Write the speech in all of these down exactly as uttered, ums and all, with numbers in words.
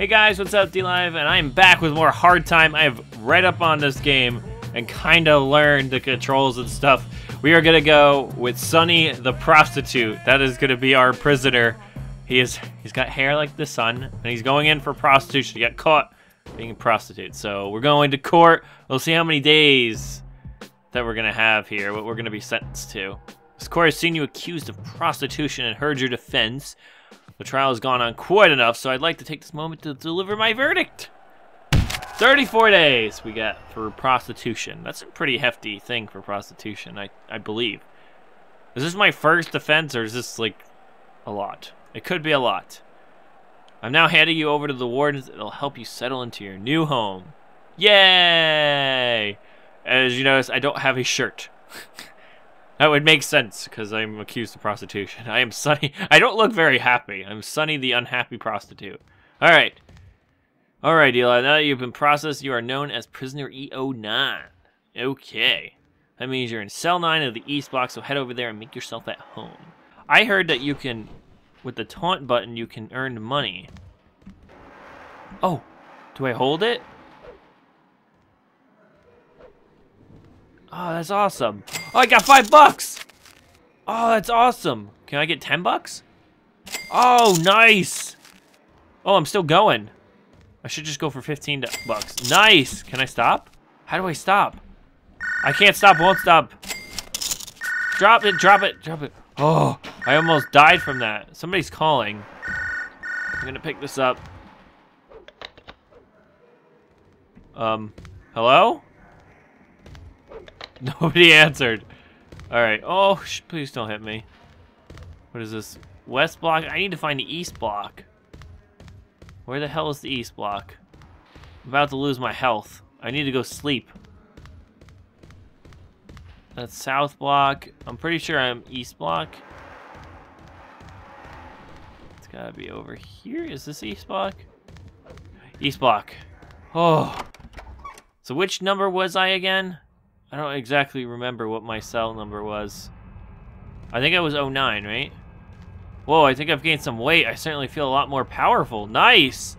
Hey guys, what's up, DLive? And I'm back with more Hard Time. I've read up on this game and kind of learned the controls and stuff. We are gonna go with Sonny the prostitute. That is gonna be our prisoner. He is, he's got hair like the sun, and he's going in for prostitution. He got caught being a prostitute. So we're going to court. We'll see how many days that we're gonna have here, what we're gonna be sentenced to. This court has seen you accused of prostitution and heard your defense. The trial has gone on quite enough, so I'd like to take this moment to deliver my verdict. thirty-four days we got for prostitution. That's a pretty hefty thing for prostitution, I, I believe. Is this my first offense, or is this, like, a lot? It could be a lot. I'm now handing you over to the wardens. It'll help you settle into your new home. Yay! As you notice, I don't have a shirt. That would make sense, because I'm accused of prostitution. I am Sonny. I don't look very happy. I'm Sonny the unhappy prostitute. Alright. Alright, Eli. Now that you've been processed, you are known as Prisoner E oh nine. Okay. That means you're in Cell nine of the East Block, so head over there and make yourself at home. I heard that you can, with the taunt button, you can earn money. Oh. Do I hold it? Oh, that's awesome. Oh, I got five bucks. Oh, that's awesome. Can I get ten bucks? Oh, nice. Oh, I'm still going. I should just go for fifteen bucks. Nice. Can I stop? How do I stop? I can't stop, won't stop. Drop it, drop it, drop it. Oh, I almost died from that. Somebody's calling. I'm gonna pick this up. Um, hello? Nobody answered. Alright. Oh, sh please don't hit me. What is this? West Block? I need to find the East Block. Where the hell is the East Block? I'm about to lose my health. I need to go sleep. That's South Block. I'm pretty sure I'm East Block. It's gotta be over here. Is this East Block? East Block. Oh. So which number was I again? I don't exactly remember what my cell number was. I think I was oh nine, right? Whoa, I think I've gained some weight. I certainly feel a lot more powerful. Nice!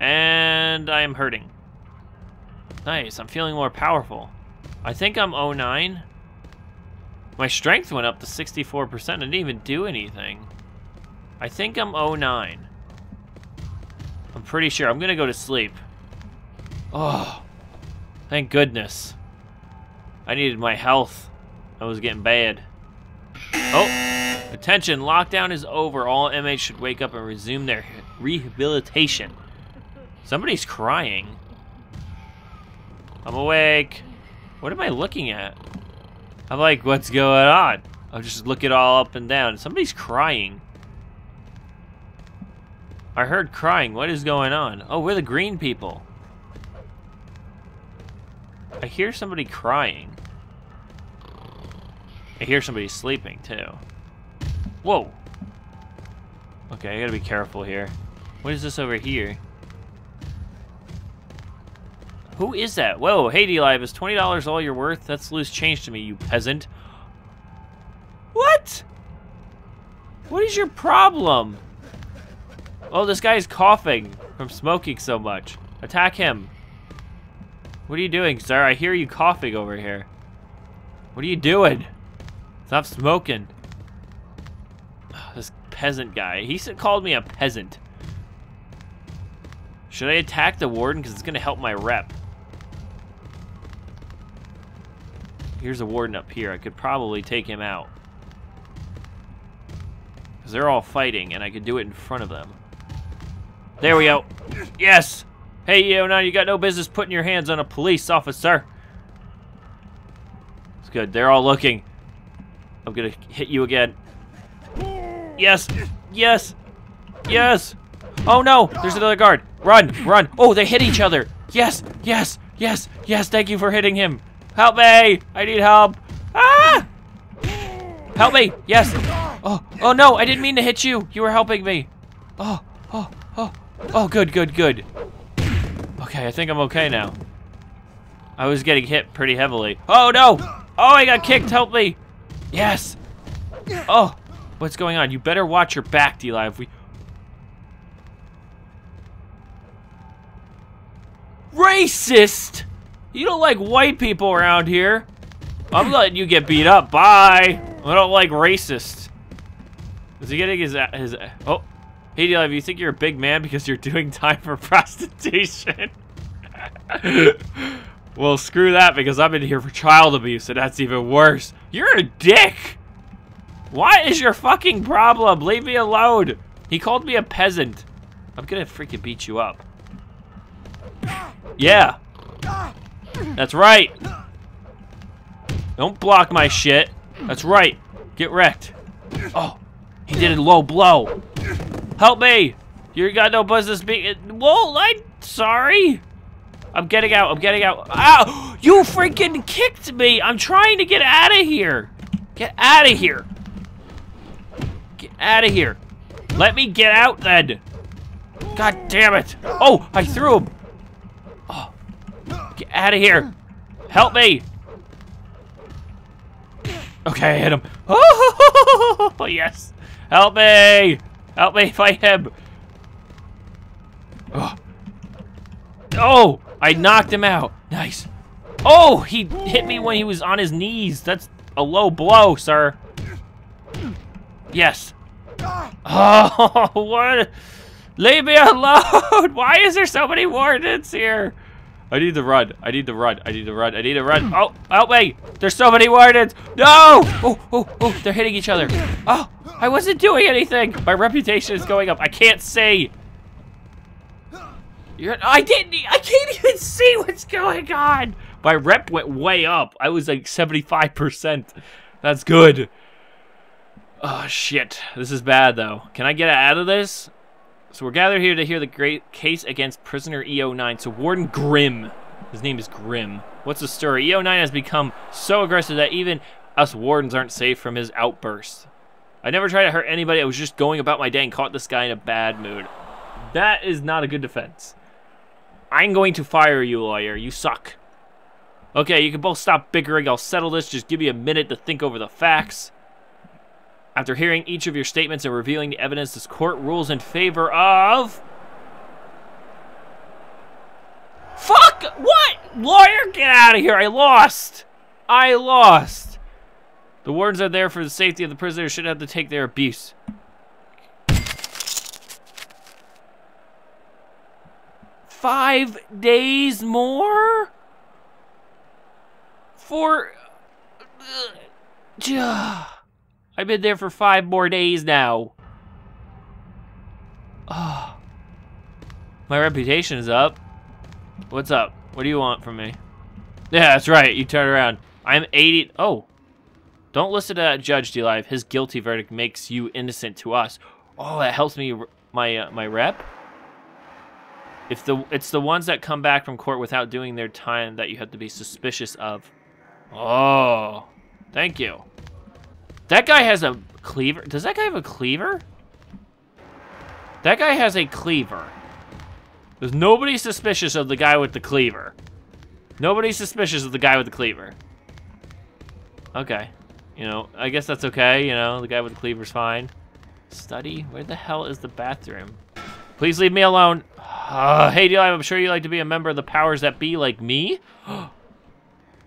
And I'm hurting. Nice, I'm feeling more powerful. I think I'm oh nine. My strength went up to sixty-four percent. I didn't even do anything. I think I'm oh nine. I'm pretty sure. I'm gonna go to sleep. Oh, thank goodness. I needed my health. I was getting bad. Oh, attention, lockdown is over. All inmates should wake up and resume their rehabilitation. Somebody's crying. I'm awake. What am I looking at? I'm like, what's going on? I'll just look it all up and down. Somebody's crying. I heard crying. What is going on? Oh, we're the green people. I hear somebody crying. I hear somebody sleeping, too. Whoa! Okay, I gotta be careful here. What is this over here? Who is that? Whoa, hey DLive, is twenty dollars all you're worth? That's loose change to me, you peasant. What? What is your problem? Oh, this guy's coughing from smoking so much. Attack him. What are you doing, sir? I hear you coughing over here. What are you doing? Stop smoking. Ugh, this peasant guy. He called me a peasant. Should I attack the warden? Because it's going to help my rep. Here's a warden up here. I could probably take him out. Because they're all fighting, and I could do it in front of them. There we go. Yes! Hey, E oh nine, you got no business putting your hands on a police officer. It's good. They're all looking. I'm going to hit you again. Yes. Yes. Yes. Oh, no. There's another guard. Run. Run. Oh, they hit each other. Yes. Yes. Yes. Yes. Thank you for hitting him. Help me. I need help. Ah! Help me. Yes. Oh, oh no. I didn't mean to hit you. You were helping me. Oh, oh, oh. Oh, good, good, good. Okay, I think I'm okay now. I was getting hit pretty heavily. Oh, no! Oh, I got kicked. Help me! Yes! Oh, what's going on? You better watch your back, DLive. We... racist! You don't like white people around here. I'm letting you get beat up. Bye. I don't like racists. Is he getting his his? Oh, hey DLive, you think you're a big man because you're doing time for prostitution? Well, screw that, because I'm in here for child abuse, and that's even worse. You're a dick. What is your fucking problem? Leave me alone. He called me a peasant. I'm gonna freaking beat you up. Yeah. That's right. Don't block my shit. That's right. Get wrecked. Oh, he did a low blow. Help me. You got no business being. Whoa, I'm sorry. I'm getting out. I'm getting out. Ow! You freaking kicked me. I'm trying to get out of here. Get out of here. Get out of here. Let me get out then. God damn it. Oh, I threw him. Oh, get out of here. Help me. Okay, I hit him. Oh, yes. Help me. Help me fight him. Oh. Oh, I knocked him out. Nice. Oh, he hit me when he was on his knees. That's a low blow, sir. Yes. Oh, what? Leave me alone. Why is there so many wardens here? I need to run. I need to run. I need to run. I need to run. Oh, help me. There's so many wardens. No. Oh, oh, oh. They're hitting each other. Oh, I wasn't doing anything. My reputation is going up. I can't see. You're, I didn't. I can't even see what's going on. My rep went way up. I was like seventy-five percent. That's good. Oh, shit. This is bad, though. Can I get out of this? So we're gathered here to hear the great case against Prisoner E oh nine. So Warden Grimm, his name is Grimm. What's the story? E oh nine has become so aggressive that even us wardens aren't safe from his outbursts. I never tried to hurt anybody. I was just going about my day and caught this guy in a bad mood. That is not a good defense. I'm going to fire you, lawyer. You suck. Okay, you can both stop bickering. I'll settle this. Just give me a minute to think over the facts. After hearing each of your statements and revealing the evidence, this court rules in favor of... Fuck! What? Lawyer, get out of here! I lost! I lost! The wardens are there for the safety of the prisoners. Shouldn't have to take their abuse. Five days more? For... I've been there for five more days now. Oh. My reputation is up. What's up? What do you want from me? Yeah, that's right. You turn around. I'm eighty. Oh. Don't listen to that judge, DLive. His guilty verdict makes you innocent to us. Oh, that helps me, my uh, my rep. If the it's the ones that come back from court without doing their time that you have to be suspicious of. Oh. Thank you. That guy has a cleaver. Does that guy have a cleaver? That guy has a cleaver. There's nobody suspicious of the guy with the cleaver. Nobody's suspicious of the guy with the cleaver. Okay. You know, I guess that's okay. You know, the guy with the cleaver's fine. Study? Where the hell is the bathroom? Please leave me alone. Uh, hey, DLive, I'm sure you like to be a member of the powers that be like me.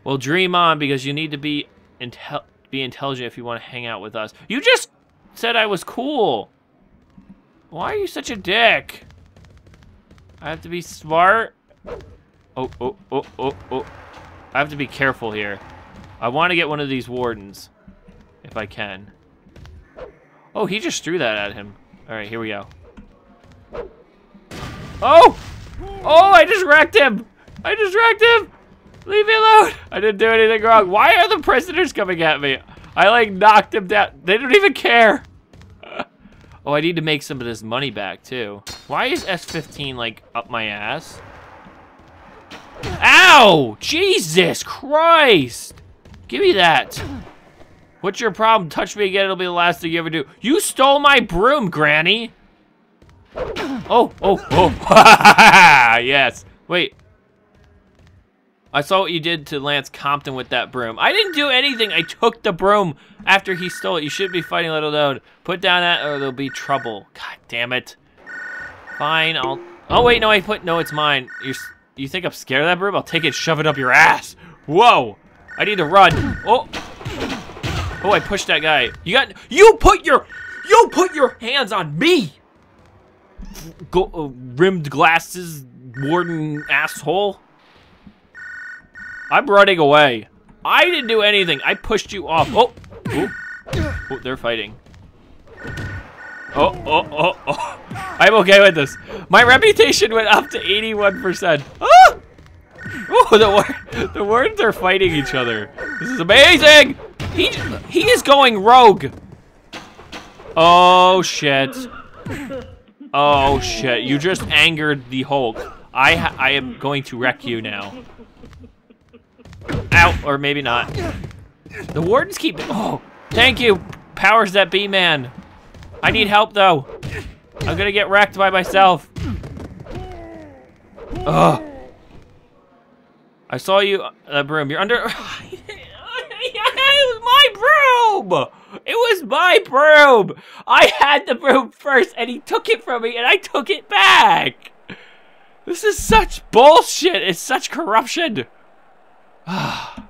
Well, dream on, because you need to be intelligent. Be intelligent if you want to hang out with us. You just said I was cool. Why are you such a dick? I have to be smart. Oh, oh, oh, oh, oh. I have to be careful here. I want to get one of these wardens if I can. Oh, he just threw that at him. All right, here we go. Oh! Oh, I just wrecked him. I just wrecked him. Leave me alone! I didn't do anything wrong. Why are the prisoners coming at me? I like knocked them down. They don't even care. Oh, I need to make some of this money back too. Why is S fifteen like up my ass? Ow! Jesus Christ! Give me that. What's your problem? Touch me again, it'll be the last thing you ever do. You stole my broom, Granny! Oh, oh, oh. Yes. Wait. I saw what you did to Lance Compton with that broom. I didn't do anything. I took the broom after he stole it. You shouldn't be fighting, let alone. Put down that or there'll be trouble. God damn it. Fine, I'll... Oh, wait, no, I put... No, it's mine. You're... You think I'm scared of that, Brim? I'll take it, shove it up your ass. Whoa! I need to run. Oh! Oh, I pushed that guy. You got- You put your- You put your hands on me! Go, uh, rimmed glasses, warden asshole. I'm running away. I didn't do anything. I pushed you off. Oh! Ooh. Oh, they're fighting. Oh, oh, oh, oh. I'm okay with this. My reputation went up to eighty-one percent. Ah! Oh, the, war the wardens are fighting each other. This is amazing! He, he is going rogue. Oh, shit. Oh, shit. You just angered the Hulk. I, ha I am going to wreck you now. Ow, or maybe not. The wardens keep... Oh, thank you, powers that be, man. I need help, though. I'm gonna get wrecked by myself. Ugh. I saw you... Uh, broom, you're under... It was my broom! It was my broom! I had the broom first, and he took it from me, and I took it back! This is such bullshit! It's such corruption! I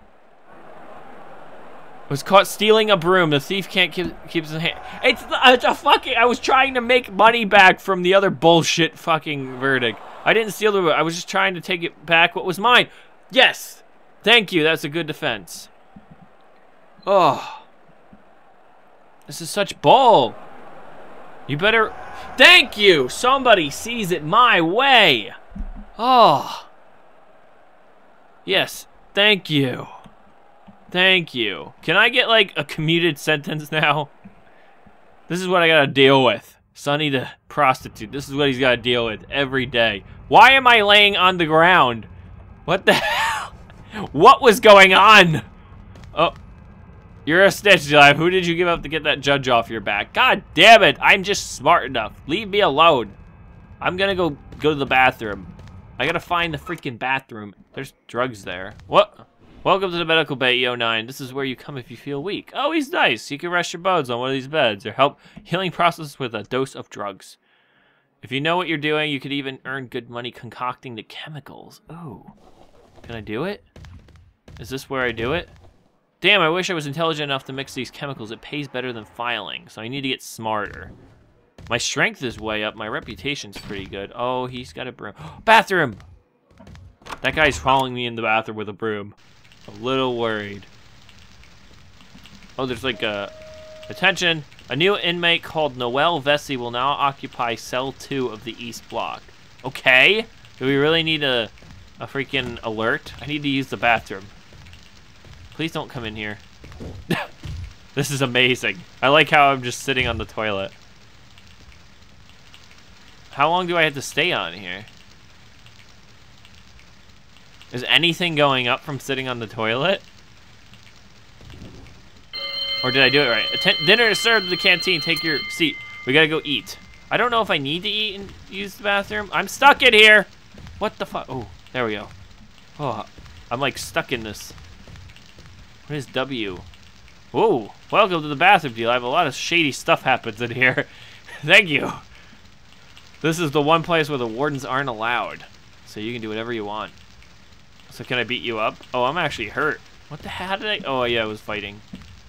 was caught stealing a broom. The thief can't keep keeps his hand. It's, it's a fucking... I was trying to make money back from the other bullshit fucking verdict. I didn't steal the broom. I was just trying to take it back what was mine. Yes! Thank you, that's a good defense. Oh, this is such bull. You better, thank you. Somebody sees it my way. Oh, yes, thank you. Thank you. Can I get like a commuted sentence now? This is what I gotta deal with. Sonny the prostitute, this is what he's gotta deal with every day. Why am I laying on the ground? What the hell? What was going on? Oh. You're a snitch, DLive. Who did you give up to get that judge off your back? God damn it! I'm just smart enough. Leave me alone. I'm gonna go go to the bathroom. I gotta find the freaking bathroom. There's drugs there. What? Welcome to the medical bay, E oh nine. This is where you come if you feel weak. Oh, he's nice. You can rest your bones on one of these beds or help healing process with a dose of drugs. If you know what you're doing, you could even earn good money concocting the chemicals. Oh, can I do it? Is this where I do it? Damn, I wish I was intelligent enough to mix these chemicals. It pays better than filing, so I need to get smarter. My strength is way up. My reputation's pretty good. Oh, he's got a broom. Bathroom! That guy's following me in the bathroom with a broom. A little worried. Oh, there's like a... Attention! A new inmate called Noel Vesey will now occupy cell two of the East Block. Okay? Do we really need a, a freaking alert? I need to use the bathroom. Please don't come in here. This is amazing. I like how I'm just sitting on the toilet. How long do I have to stay on here? Is anything going up from sitting on the toilet? Or did I do it right? Atten- dinner is served in the canteen. Take your seat. We gotta go eat. I don't know if I need to eat and use the bathroom. I'm stuck in here. What the fuck? Oh, there we go. Oh, I'm like stuck in this. What is W? Whoa, welcome to the bathroom, DLive. A lot of shady stuff happens in here. Thank you. This is the one place where the wardens aren't allowed. So you can do whatever you want. So can I beat you up? Oh, I'm actually hurt. What the hell did I? Oh yeah, I was fighting.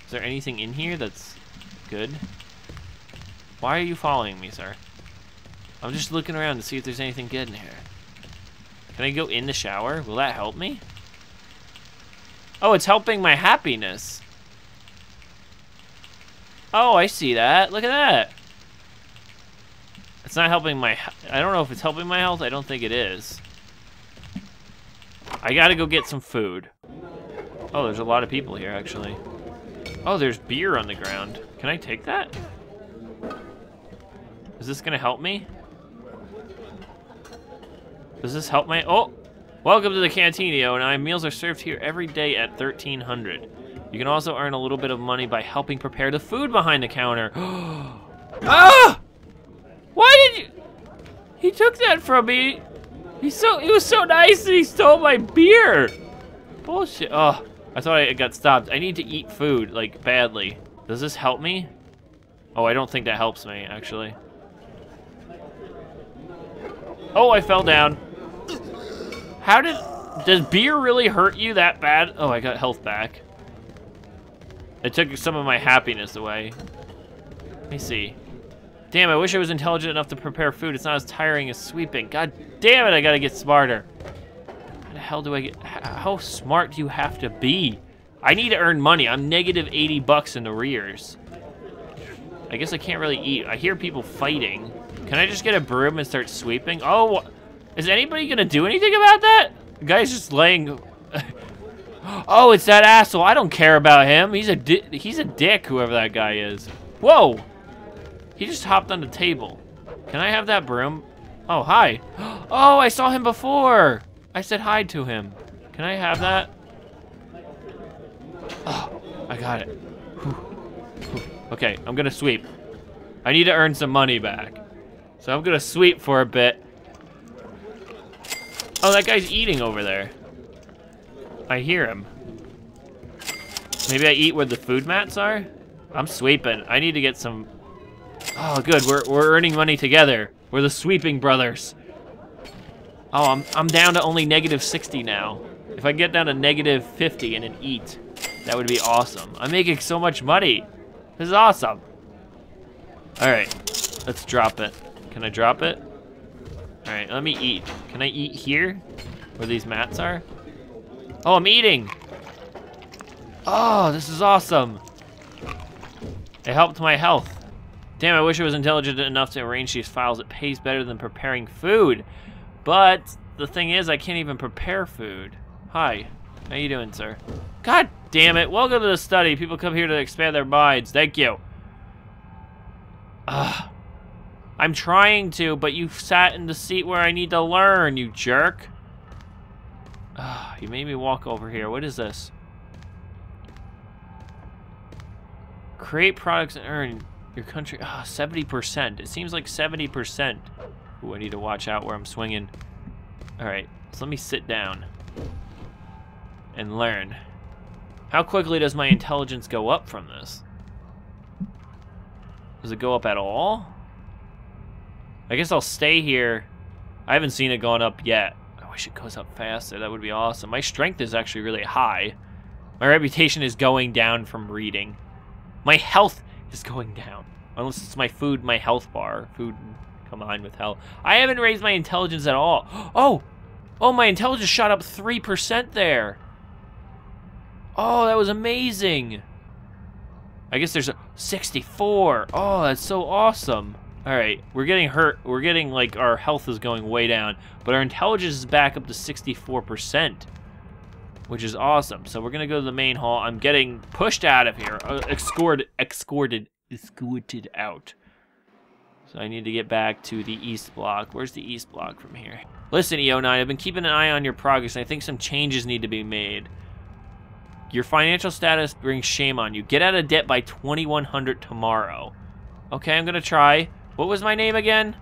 Is there anything in here that's good? Why are you following me, sir? I'm just looking around to see if there's anything good in here. Can I go in the shower? Will that help me? Oh, it's helping my happiness. Oh, I see that. Look at that. It's not helping my... I don't know if it's helping my health. I don't think it is. I gotta go get some food. Oh, there's a lot of people here, actually. Oh, there's beer on the ground. Can I take that? Is this gonna help me? Does this help my... Oh! Welcome to the canteen, E oh nine. Meals are served here every day at thirteen hundred. You can also earn a little bit of money by helping prepare the food behind the counter. Ah! Why did you? He took that from me. He's so he was so nice that he stole my beer. Bullshit. Oh, I thought I got stopped. I need to eat food like badly. Does this help me? Oh, I don't think that helps me actually. Oh, I fell down. How did... Does beer really hurt you that bad? Oh, I got health back. I took some of my happiness away. Let me see. Damn, I wish I was intelligent enough to prepare food. It's not as tiring as sweeping. God damn it, I gotta get smarter. How the hell do I get... How smart do you have to be? I need to earn money. I'm negative eighty bucks in arrears. I guess I can't really eat. I hear people fighting. Can I just get a broom and start sweeping? Oh, is anybody gonna do anything about that? The guy's just laying... Oh, it's that asshole. I don't care about him. He's a di he's a dick, whoever that guy is. Whoa! He just hopped on the table. Can I have that broom? Oh, hi. Oh, I saw him before. I said hi to him. Can I have that? Oh, I got it. Okay, I'm gonna sweep. I need to earn some money back. So I'm gonna sweep for a bit. Oh, that guy's eating over there. I hear him. Maybe I eat where the food mats are? I'm sweeping. I need to get some... Oh, good. We're, we're earning money together. We're the sweeping brothers. Oh, I'm, I'm down to only negative sixty now. If I get down to negative fifty and then eat, that would be awesome. I'm making so much money. This is awesome. All right. Let's drop it. Can I drop it? All right. Let me eat. Can I eat here where these mats are? Oh, I'm eating. Oh, this is awesome. It helped my health. Damn, I wish I was intelligent enough to arrange these files. It pays better than preparing food. But the thing is, I can't even prepare food. Hi. How you doing, sir? God damn it. Welcome to the study. People come here to expand their minds. Thank you. Ugh. I'm trying to, but you sat in the seat where I need to learn, you jerk. Ugh, you made me walk over here. What is this? Create products and earn your country. Ah, oh, seventy percent. It seems like seventy percent. Ooh, I need to watch out where I'm swinging. All right, so let me sit down and learn. How quickly does my intelligence go up from this? Does it go up at all? I guess I'll stay here. I haven't seen it going up yet. I wish it goes up faster. That would be awesome. My strength is actually really high. My reputation is going down from reading. My health is going down. Unless it's my food, my health bar. Food combined with health. I haven't raised my intelligence at all. Oh! Oh, my intelligence shot up three percent there. Oh, that was amazing. I guess there's a sixty-four. Oh, that's so awesome. All right, we're getting hurt. We're getting, like, our health is going way down. But our intelligence is back up to sixty-four percent. Which is awesome. So we're gonna go to the main hall. I'm getting pushed out of here. Uh, escorted, escorted, escorted out. So I need to get back to the east block. Where's the east block from here? Listen, E oh nine, I've been keeping an eye on your progress, and I think some changes need to be made. Your financial status brings shame on you. Get out of debt by twenty-one hundred tomorrow. Okay, I'm gonna try. What was my name again?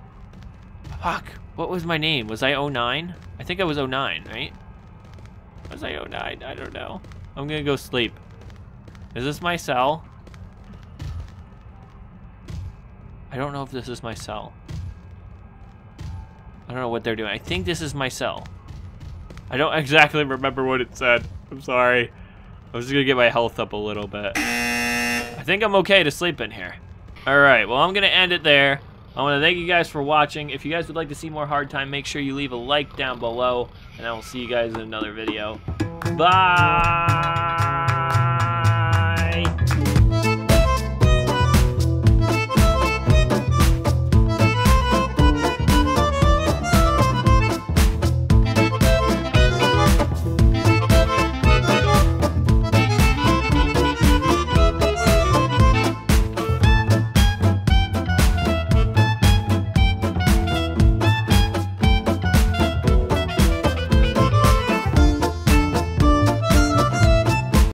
Fuck, what was my name? Was I oh nine? I think I was oh nine, right? Was I oh nine? I don't know. I'm gonna go sleep. Is this my cell? I don't know if this is my cell. I don't know what they're doing. I think this is my cell. I don't exactly remember what it said. I'm sorry. I was just gonna get my health up a little bit. I think I'm okay to sleep in here. All right, well, I'm gonna end it there. I want to thank you guys for watching. If you guys would like to see more Hard Time, make sure you leave a like down below, and I will see you guys in another video. Bye!